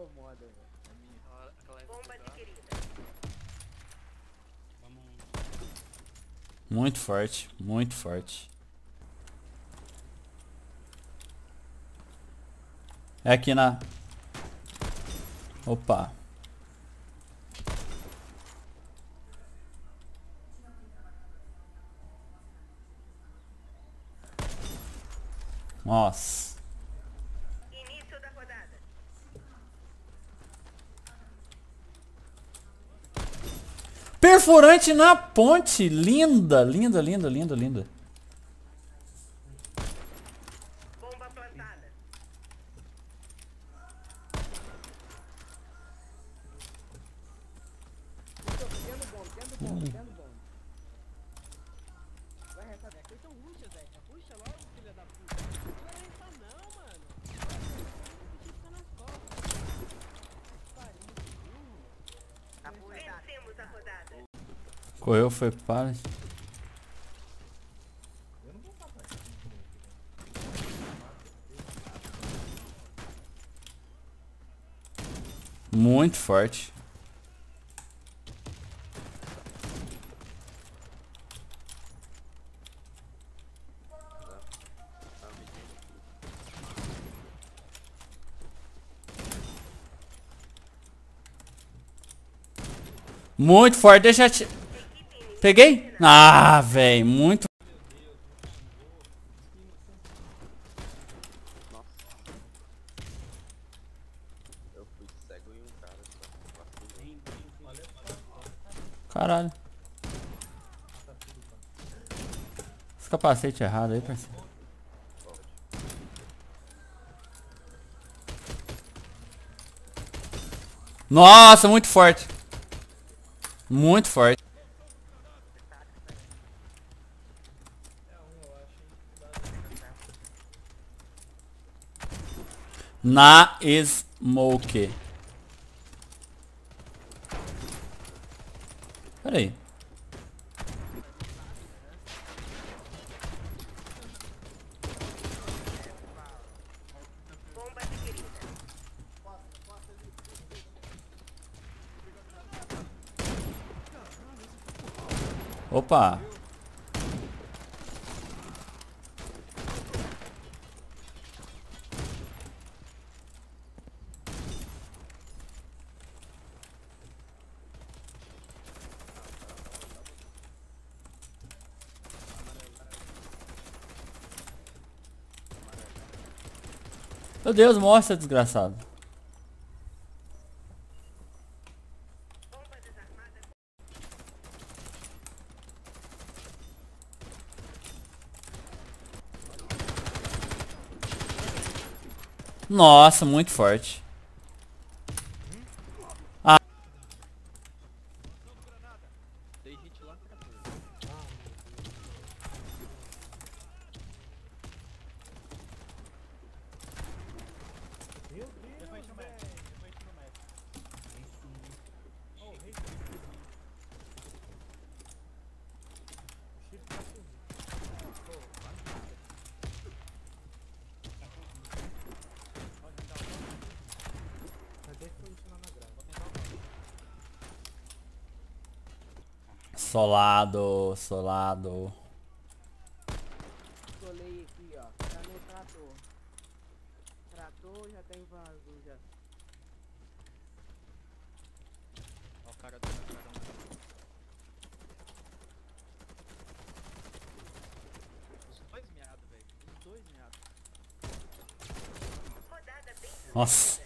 incomoda, velho. A minha. Bomba adquirida. Vamos. Muito forte, muito forte. É aqui na... Opa. Nossa. Início da rodada. Perfurante na ponte. Linda, linda, linda, linda, linda. Bomba plantada. Vai receber aqui, então ruxa, Zé. Ruxa logo, filha da puta. Correu, foi para. Muito forte. Muito forte, deixa eu te... Peguei? Ah, velho, muito. Nossa. Eu fui cego em um cara só. Caralho. Esse capacete errado aí, parceiro. Nossa, muito forte. Muito forte. Na smoke. Pera aí. Opa. Meu Deus, mostra, desgraçado. Nossa, muito forte. Ah. Solado, solado. Solei aqui, ó. Já no trator. Trator já tem vazio já. Ó o cara do Os dois meados, velho. Os dois meados. Nossa.